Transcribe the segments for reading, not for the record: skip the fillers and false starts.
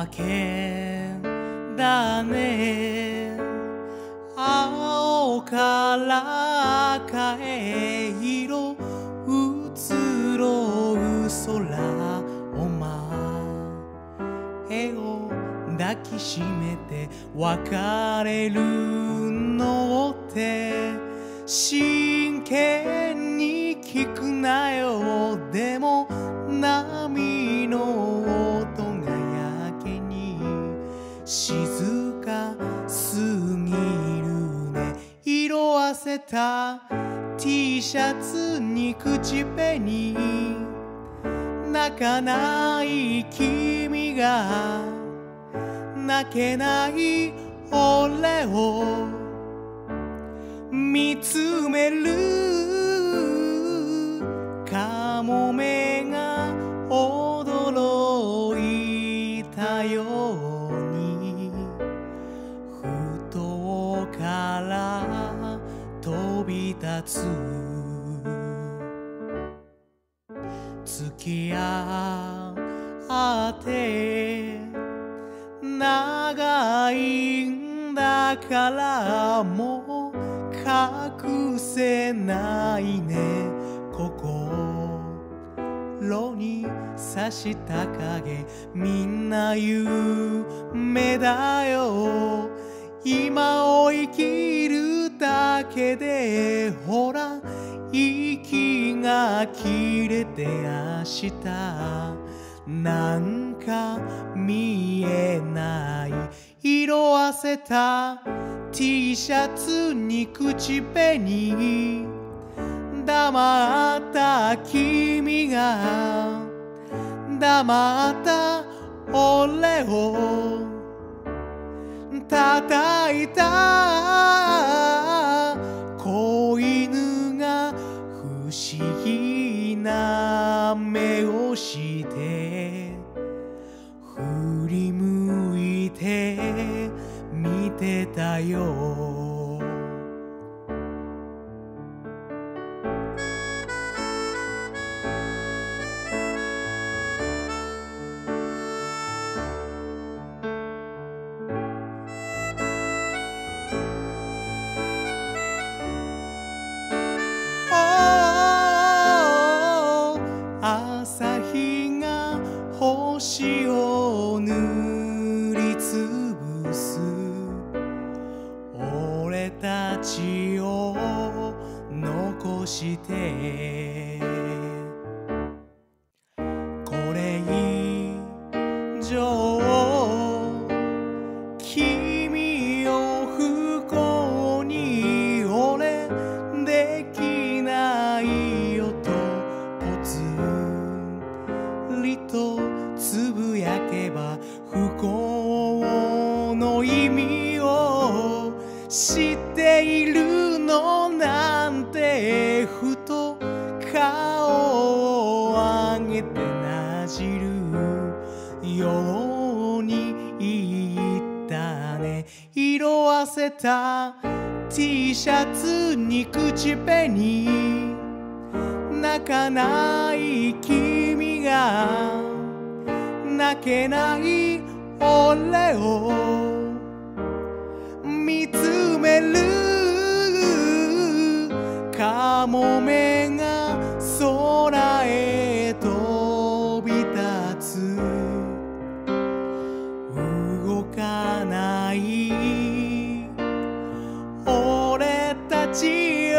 わけだね」「青から赤へ色移ろう空お前を抱きしめて別れるのって」「真剣に聞くなよでも波の音がやけに静かすぎるね」「色あせた T シャツに口紅」「泣かない君が泣けない俺を見つめる」「カモメが驚いたように」「ふ頭から飛び立つ」「付き合って長いんだからもう」隠せないね心に差した影みんな夢だよ今を生きるだけでほら息が切れて明日なんか見えない色あせたT シャツに口紅黙った君が黙った俺を叩いた子犬が不思議な目をして振り向いて見てたよ朝日が星を塗りつぶす俺たちを残してこれ以上君を不幸に俺できないよとぽつりとつぶやけば不幸の意味を知っているのなんてふと顔を上げてなじるように言ったね色あせた T シャツに口紅泣かない君が泣けない俺を見つめるカモメが空へ飛び立つ動かない俺たちよ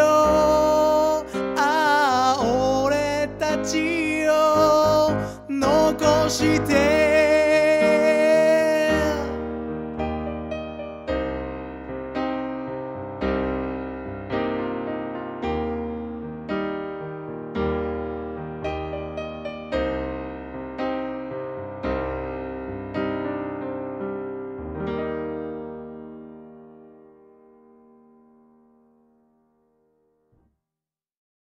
ああ俺たちを残して